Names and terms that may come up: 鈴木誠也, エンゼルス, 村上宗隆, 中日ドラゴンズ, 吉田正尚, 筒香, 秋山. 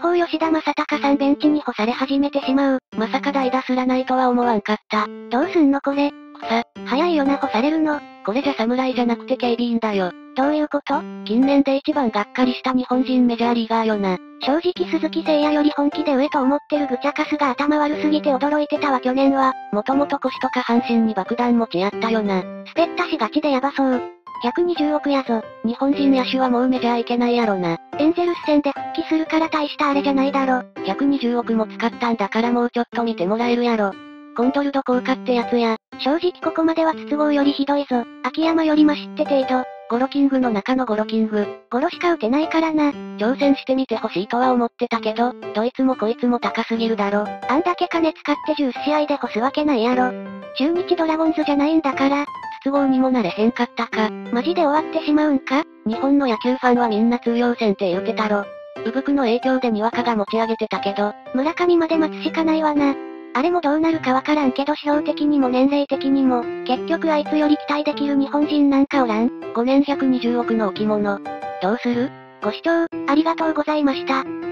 主砲吉田正尚さんベンチに干され始めてしまう。まさか代打すらないとは思わんかった。どうすんのこれ。早いよな干されるの。これじゃ侍じゃなくて警備員だよ。どういうこと？近年で一番がっかりした日本人メジャーリーガーよな。正直鈴木誠也より本気で上と思ってるぐちゃかすが頭悪すぎて驚いてたわ。去年は、もともと腰とか半身に爆弾持ちやったよな。スペッタしがちでヤバそう。120億やぞ。日本人野手はもうメジャーいけないやろな。エンゼルス戦で復帰するから大したあれじゃないだろ。120億も使ったんだからもうちょっと見てもらえるやろ。コンドルド効果ってやつや。正直ここまでは筒香よりひどいぞ。秋山よりマシって程度。ゴロキングの中のゴロキング。ゴロしか打てないからな。挑戦してみてほしいとは思ってたけど、どいつもこいつも高すぎるだろ。あんだけ金使って10試合で干すわけないやろ。中日ドラゴンズじゃないんだから、筒香にもなれへんかったか。マジで終わってしまうんか？日本の野球ファンはみんな通用せんって言うてたろ。うぶくの影響でにわかが持ち上げてたけど、村上まで待つしかないわな。あれもどうなるかわからんけど指標的にも年齢的にも、結局あいつより期待できる日本人なんかおらん。5年120億の置物。どうする？ご視聴、ありがとうございました。